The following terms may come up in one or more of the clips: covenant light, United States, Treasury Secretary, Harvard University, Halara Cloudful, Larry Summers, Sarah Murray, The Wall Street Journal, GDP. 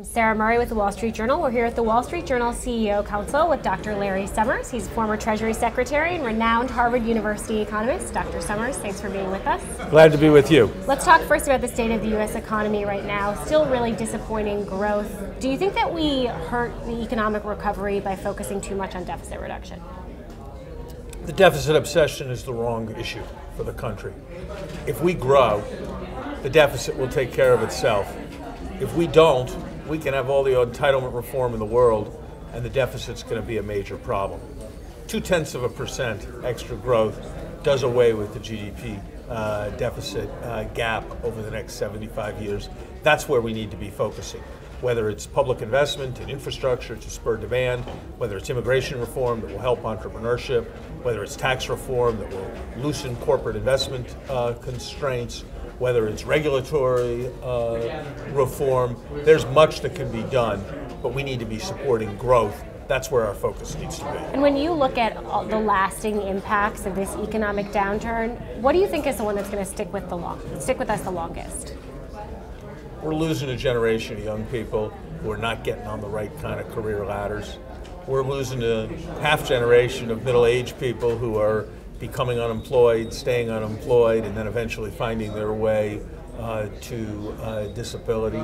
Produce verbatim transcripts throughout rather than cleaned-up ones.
I'm Sarah Murray with The Wall Street Journal. We're here at The Wall Street Journal C E O Council with Doctor Larry Summers. He's former Treasury Secretary and renowned Harvard University economist. Doctor Summers, thanks for being with us. Glad to be with you. Let's talk first about the state of the U S economy right now. Still really disappointing growth. Do you think that we hurt the economic recovery by focusing too much on deficit reduction? The deficit obsession is the wrong issue for the country. If we grow, the deficit will take care of itself. If we don't, we can have all the entitlement reform in the world, and the deficit's going to be a major problem. Two-tenths of a percent extra growth does away with the G D P uh, deficit uh, gap over the next seventy-five years. That's where we need to be focusing, whether it's public investment in infrastructure to spur demand, whether it's immigration reform that will help entrepreneurship, whether it's tax reform that will loosen corporate investment uh, constraints, whether it's regulatory uh, reform. There's much that can be done, but we need to be supporting growth. That's where our focus needs to be. And when you look at all the lasting impacts of this economic downturn, what do you think is the one that's going to stick with the long, stick with us the longest? We're losing a generation of young people who are not getting on the right kind of career ladders. We're losing a half generation of middle-aged people who are becoming unemployed, staying unemployed, and then eventually finding their way uh, to uh, disability.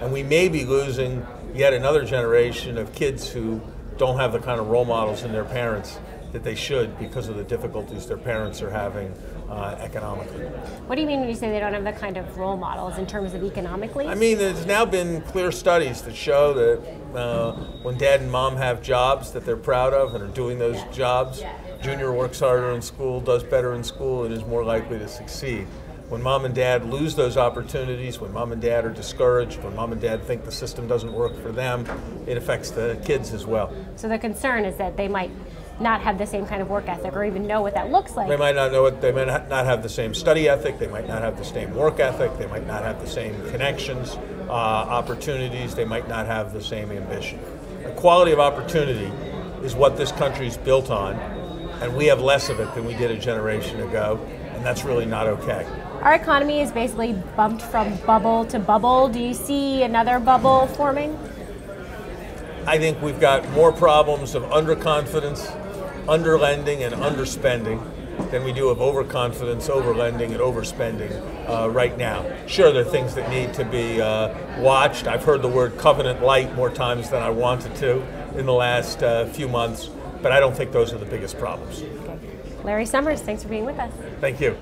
And we may be losing yet another generation of kids who don't have the kind of role models in their parents that they should because of the difficulties their parents are having uh, economically. What do you mean when you say they don't have the kind of role models in terms of economically? I mean, there's now been clear studies that show that uh, when dad and mom have jobs that they're proud of and are doing those yeah. jobs, yeah. Junior works harder in school, does better in school, and is more likely to succeed. When mom and dad lose those opportunities, when mom and dad are discouraged, when mom and dad think the system doesn't work for them, it affects the kids as well. So the concern is that they might not have the same kind of work ethic or even know what that looks like. They might not know it. They might not have the same study ethic. They might not have the same work ethic. They might not have the same connections, uh, opportunities. They might not have the same ambition. The quality of opportunity is what this country's built on, and we have less of it than we did a generation ago, and that's really not okay. Our economy is basically bumped from bubble to bubble. Do you see another bubble forming? I think we've got more problems of underconfidence, underlending, and underspending than we do of overconfidence, overlending, and overspending uh, right now. Sure, there are things that need to be uh, watched. I've heard the word covenant light more times than I wanted to in the last uh, few months, but I don't think those are the biggest problems. Larry Summers, thanks for being with us. Thank you.